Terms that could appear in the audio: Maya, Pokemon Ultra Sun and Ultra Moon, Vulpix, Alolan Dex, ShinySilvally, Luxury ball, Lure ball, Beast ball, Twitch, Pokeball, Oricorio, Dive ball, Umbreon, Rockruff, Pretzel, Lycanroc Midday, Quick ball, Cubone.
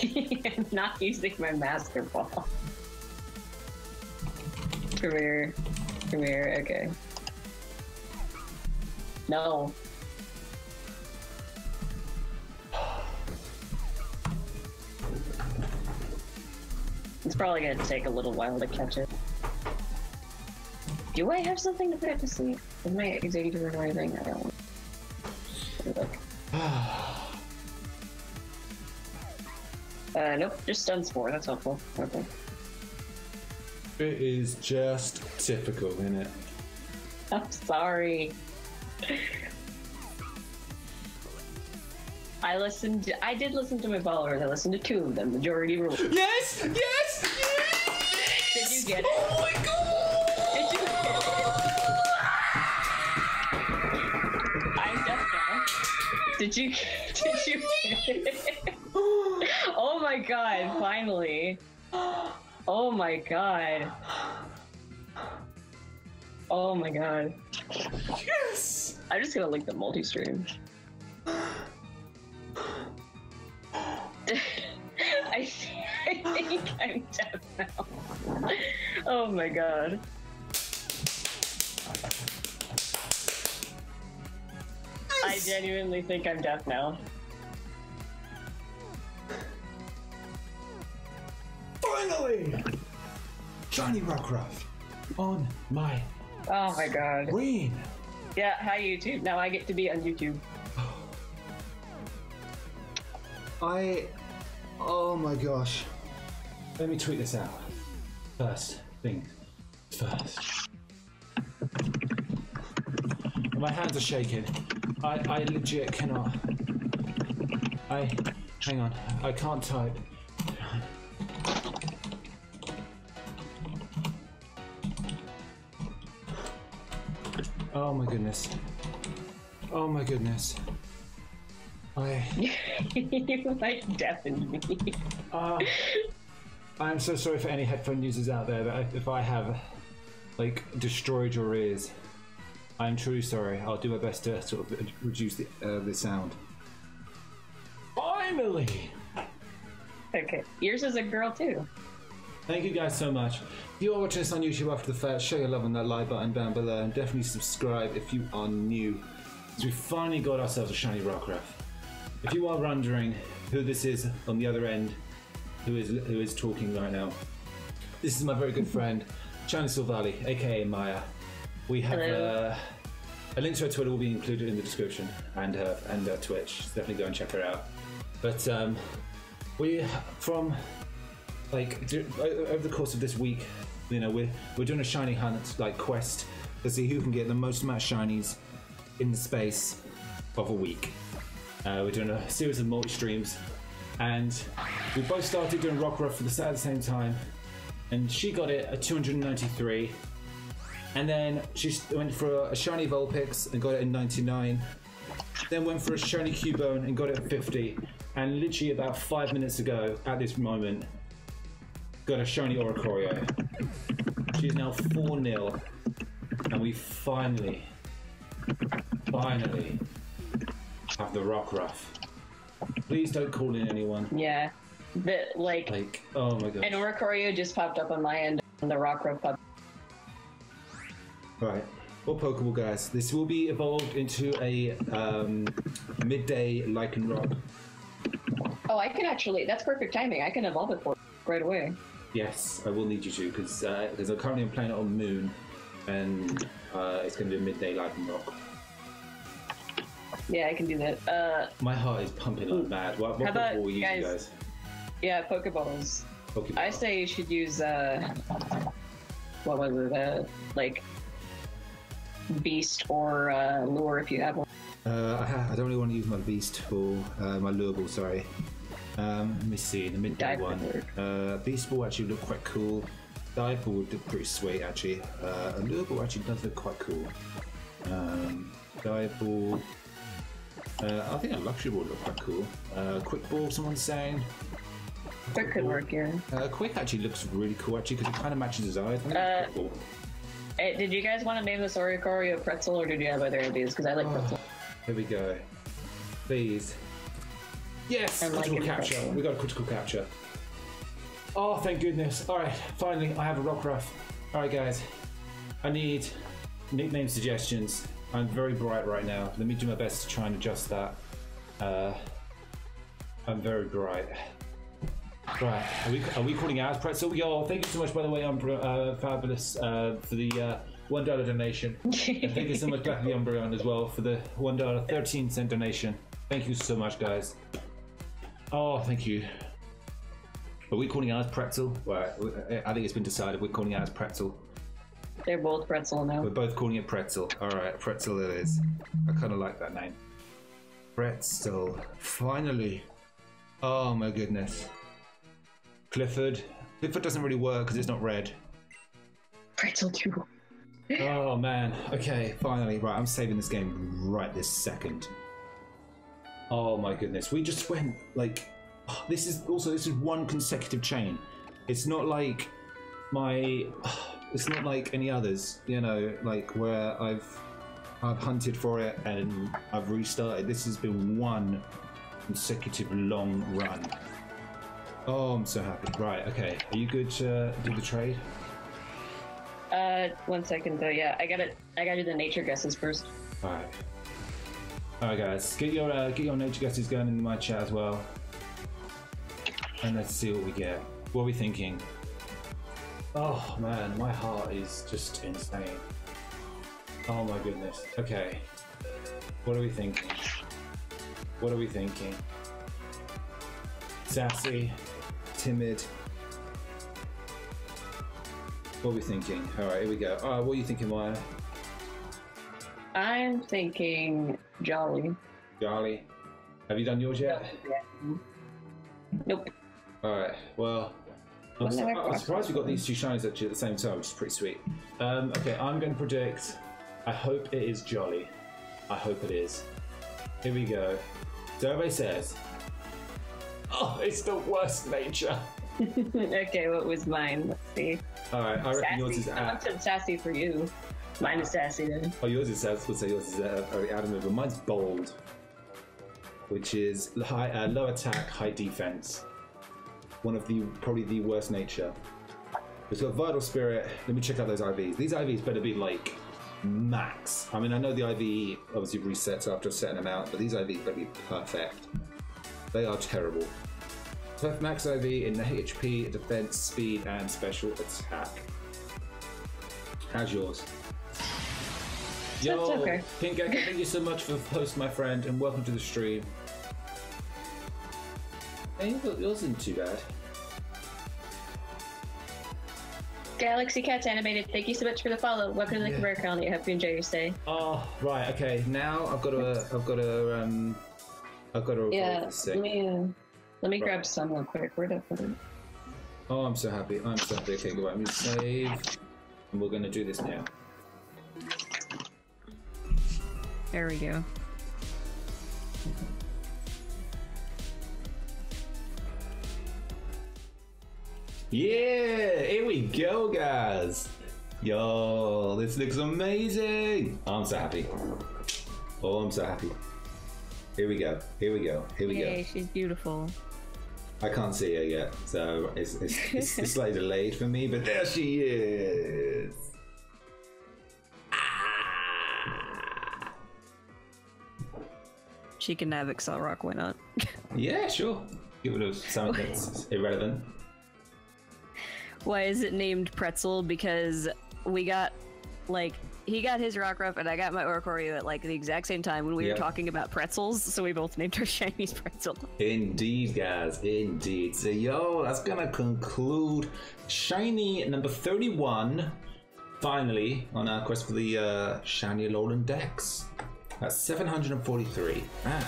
I'm not using my master ball. Come here, okay. No. It's probably gonna take a little while to catch it. Do I have something to put to sleep? Am I executive or anything? I don't want to. Nope, just stuns 4, that's helpful. Okay. It is just typical, isn't it? I'm sorry. I did listen to my followers. I listened to 2 of them. Majority rule. Yes! Yes! Yes! Did you get it? Oh my god! Did you get it? I'm deaf now. Did you get it? Oh my god! Finally! Oh my god! Oh my god! Yes! I'm just gonna link the multi-stream. I think I'm deaf now. Oh my god. Yes. I genuinely think I'm deaf now. Finally! Johnny Rockruff on my Oh my god. Green. Yeah, hi YouTube. Now I get to be on YouTube. Oh my gosh. Let me tweet this out. First thing first. My hands are shaking. I legit cannot. Hang on. I can't type. Oh my goodness. Oh my goodness. You like deafened me. I'm so sorry for any headphone users out there that if I have like destroyed your ears, I'm truly sorry. I'll do my best to sort of reduce the sound. Finally. Okay, yours is a girl too. Thank you guys so much. If you are watching this on YouTube after the fact, show your love on that like button down below, and definitely subscribe if you are new. Because we finally got ourselves a shiny Rockruff. If you are wondering who this is on the other end, who is talking right now, this is my very good friend, ShinySilvally, aka Maya. We have a link to her Twitter will be included in the description, and her Twitch. So definitely go and check her out. But over the course of this week, you know, we're doing a shiny hunt, like quest, to see who can get the most amount of shinies in the space of a week. We're doing a series of multi-streams, and we both started doing Rockruff at the same time, and she got it at 293, and then she went for a shiny Vulpix and got it at 99, then went for a shiny Cubone and got it at 50, and literally about 5 minutes ago at this moment, got a shiny Oricorio. She's now 4-0, and we finally have the Rockruff. Please don't call in anyone. Yeah, but like oh my god. And Oricorio just popped up on my end, and the Rockruff popped. Right, well, Pokeball guys, this will be evolved into a midday Lycanroc. Oh, I can actually. That's perfect timing. I can evolve it for right away. Yes, I will need you to because I currently am playing it on Moon, and it's going to be a midday Lycanroc. Yeah, I can do that. My heart is pumping like mad. What Pokeball will you guys, use? Yeah, Pokeballs. Pokeball. I say you should use, what was it? Like, Beast or Lure if you have one. I don't really want to use my Beast Ball, my Lure ball, sorry. Let me see, the midday one. Beast Ball actually looked quite cool. Dive ball looked pretty sweet, actually. Lure ball actually does look quite cool. Dive ball. I think a luxury ball looked quite cool. Quick ball, someone's saying. Quick could work, yeah. Quick actually looks really cool, actually, because it kind of matches his eyes. Did you guys want to name this Oricorio Pretzel, or did you have other ideas? Because I like Pretzel. Here we go. Please. Yes, and critical capture. We got a critical capture. Oh, thank goodness. All right, finally, I have a Rockruff. All right, guys, I need nickname suggestions. I'm very bright right now. Let me do my best to try and adjust that. I'm very bright. Right, are we calling ours Pretzel? Yo, thank you so much, by the way, Fabulous, for the $1 donation. And thank you so much back to the Umbreon as well for the $1.13 donation. Thank you so much, guys. Oh, thank you. Are we calling ours Pretzel? Right, I think it's been decided. We're calling ours Pretzel. They're both Pretzel now. We're both calling it Pretzel. All right, Pretzel it is. I kind of like that name. Pretzel. Finally. Oh, my goodness. Clifford. Clifford doesn't really work because it's not red. Pretzel too. Oh, man. Okay, finally. Right, I'm saving this game right this second. Oh, my goodness. We just went, like... Oh, this is one consecutive chain. It's not like my... Oh, it's not like any others, you know, like where I've hunted for it and I've restarted. This has been one consecutive long run. Oh, I'm so happy. Right, okay. Are you good to do the trade? 1 second though, yeah. I gotta do the nature guesses first. Alright. Alright guys, get your nature guesses going in my chat as well. And let's see what we get. What are we thinking? Oh man, my heart is just insane. Oh my goodness. Okay. What are we thinking? What are we thinking? Sassy, timid. What are we thinking? All right, here we go. All right, what are you thinking, Maya? I'm thinking jolly. Jolly. Have you done yours yet? Nope. All right. Well, I'm surprised we got these two shinies actually at the same time, which is pretty sweet. Okay, I'm going to predict. I hope it is jolly. I hope it is. Here we go. Survey says. Oh, it's the worst nature. Okay, what was mine? Let's see. Alright, I reckon sassy. Yours is... I want some sassy for you. Mine is sassy then. Oh, yours is sassy. So yours is adamant, but mine's bold. Which is high, low attack, high defense. One of the... probably the worst nature. It's got Vital Spirit. Let me check out those IVs. These IVs better be like... max. I mean, I know the IV obviously resets after a certain amount, but these IVs better be perfect. They are terrible. Left max IV in the HP, defense, speed, and special attack. How's yours? Yo, okay. Pink Gecko, thank you so much for hosting, my friend, and welcome to the stream. Hey, yours isn't too bad. Galaxy Cats Animated, thank you so much for the follow. Welcome to the Career Colony. I hope you enjoy your stay. Oh, right. Okay. Now I've got to yeah, this thing. Let me grab some real quick. Where'd I put it? Oh, I'm so happy. I'm so happy. Okay, go. I'm going to save. And we're going to do this now. There we go. Yeah, here we go, guys. Yo, this looks amazing. I'm so happy. Oh, I'm so happy. Here we go. Here we go. Here we go. Hey, she's beautiful. I can't see her yet, so it's slightly delayed for me, but there she is. She can have Excel Rock, why not? Yeah, sure. Give it a sound that's irrelevant. Why is it named Pretzel? Because we got, like, he got his Rockruff and I got my Oricorio at like the exact same time when we were talking about pretzels, so we both named our shinies Pretzel. Indeed, guys, indeed. So yo, that's gonna conclude shiny number 31 finally on our quest for the shiny Alolan Dex. That's 743. Man.